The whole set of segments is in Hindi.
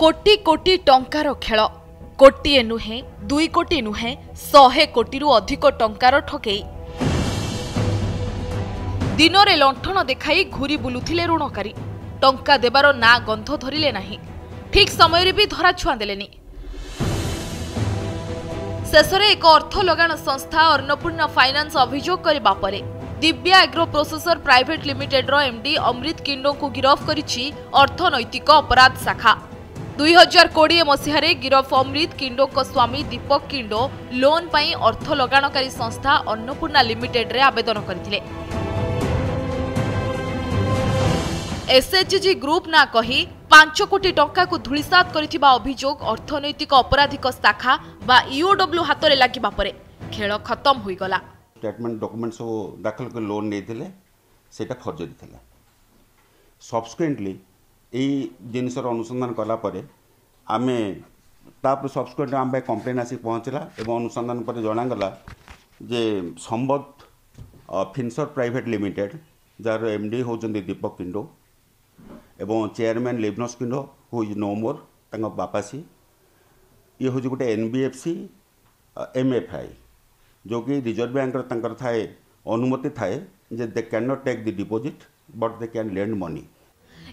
कोटी कोटी टंकार खेल कोटीए नुहे दुई कोटी नुहे 100 कोटी अधिक टंकार ठकेई दिनरे लंठन देखाई घूरी बुलुथिले ऋणकारी टंका देवार ना गंध धरिले नाही ठीक समय भी धरा छुआ देलेनी। शेषे एक अर्थ लगाण संस्था अन्नपूर्णा फाइनान्स अभियोग करबा परे Divya agro processor private limited रो एमडी अमृत किंडो को गिरफ करिछि अर्थनैतिक अपराध शाखा। 2020 मसीह गिरफ अमृत किंडो को स्वामी दीपक किंडो लोन पाई अर्थ लगाणकारी संस्था अन्नपूर्णा लिमिटेड रे आवेदन करथिले। एसएचजी ग्रुप ना कही 5 कोटी टंका को धूलिसात करिथिबा अभियोग अर्थनैतिक अपराधिक शाखा बा ईओडब्ल्यू हाथ में लगिबा परे खेल खत्म होई गला। स्टेटमेंट डॉक्यूमेंट सब दाखल कर लोन नैतिले सेटा फर्जरी थिला। सबस्क्वेंटली ए जिनसर अनुसंधान कला परे आमे तापर सबस्क्वेंट आम पे कंप्लेन आसी पहुंचला एवं अनुसंधान पर जाना गला जे संबद्ध फिनसर प्राइवेट लिमिटेड जार एमडी होजंदी दीपक किंडो एवं chairman Libnus Kindo who is no more तंग बापासी ये हूँ गोटे एनबीएफसी एमएफआई जो कि रिजर्व बैंक तंकर थाए अनुमति थाए जे they can not take the deposit but they can lend money.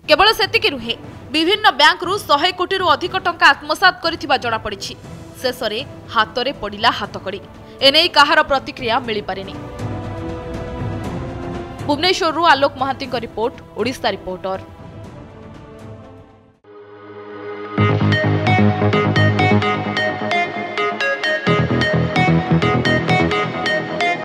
केवल सेतिकी रुहे विभिन्न बैंक रु 100 कोटी अधिक टंका आत्मसात करिथिबा जणा पड़िछि। शेषे हाथ में पड़ा हाथकड़ी एने कहार प्रतिक्रिया मिल पारेनी। Bhubaneswar Alok Mohanty report, Odisha reporter.